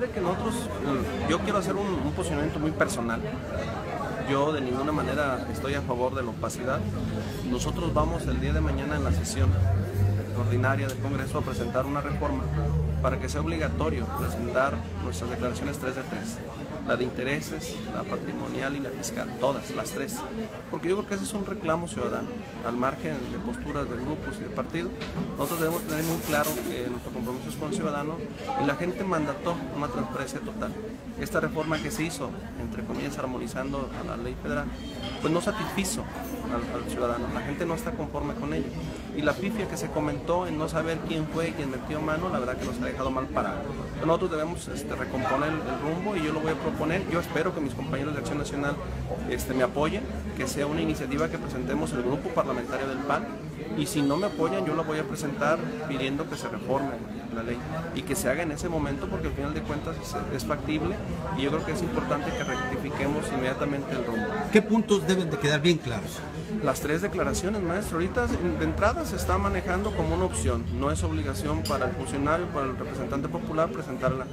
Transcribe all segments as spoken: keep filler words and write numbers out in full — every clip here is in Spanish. De que nosotros, yo quiero hacer un, un posicionamiento muy personal. Yo de ninguna manera estoy a favor de la opacidad. Nosotros vamos el día de mañana en la sesión ordinaria del Congreso a presentar una reforma para que sea obligatorio presentar nuestras declaraciones tres de tres, la de intereses, la patrimonial y la fiscal, todas, las tres. Porque yo creo que ese es un reclamo ciudadano, al margen de posturas de grupos y de partido. Nosotros debemos tener muy claro que nuestro compromiso es con el ciudadano y la gente mandató una transparencia total. Esta reforma que se hizo, entre comillas, armonizando a la ley federal, pues no satisfizo al, al ciudadano, la gente no está conforme con ello. Y la pifia que se comentó en no saber quién fue y quién metió mano, la verdad que nos ha dejado mal parados. Nosotros debemos este, recomponer el, el rumbo y yo lo voy a proponer. Yo espero que mis compañeros de Acción Nacional este, me apoyen, que sea una iniciativa que presentemos el grupo parlamentario del P A N, y si no me apoyan yo la voy a presentar pidiendo que se reforme la ley y que se haga en ese momento, porque al final de cuentas es, es factible y yo creo que es importante que rectifiquemos inmediatamente el rumbo. ¿Qué puntos deben de quedar bien claros? Las tres declaraciones, maestro. Ahorita de entrada se está manejando como una opción, no es obligación para el funcionario, para el representante popular presentar la,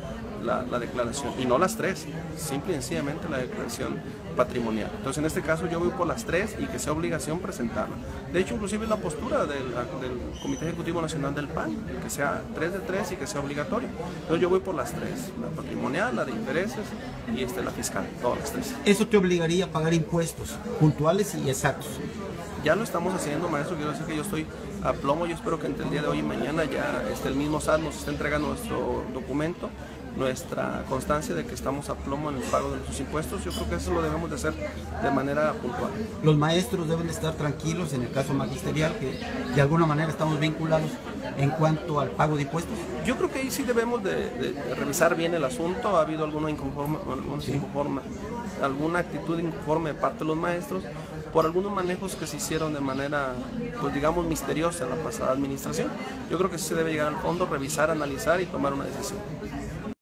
la, la declaración, y no las tres, simple y sencillamente la declaración patrimonial. Entonces en este caso yo voy por las tres y que sea obligación presentarla. De hecho, inclusive la postura del, del Comité Ejecutivo Nacional del P A N, que sea tres de tres y que sea obligatorio. Entonces yo voy por las tres, la patrimonial, la de intereses y este, la fiscal, todas las tres. ¿Eso te obligaría a pagar impuestos puntuales y exactos? Ya lo estamos haciendo, maestro. Quiero decir que yo estoy a plomo. Yo espero que entre el día de hoy y mañana ya este, el mismo S A T nos esté entregando nuestro documento, nuestra constancia de que estamos a plomo en el pago de nuestros impuestos. Yo creo que eso lo debemos de hacer de manera puntual. Los maestros deben estar tranquilos en el caso magisterial, que de alguna manera estamos vinculados en cuanto al pago de impuestos. Yo creo que ahí sí debemos de, de, de revisar bien el asunto. Ha habido alguna inconforma, alguna, sí. inconforma, alguna actitud inconforme de parte de los maestros por algunos manejos que se hicieron de manera, pues digamos, misteriosa en la pasada administración. Yo creo que sí se debe llegar al fondo, revisar, analizar y tomar una decisión.